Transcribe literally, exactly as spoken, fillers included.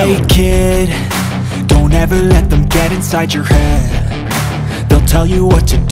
Hey kid, don't ever let them get inside your head. They'll tell you what to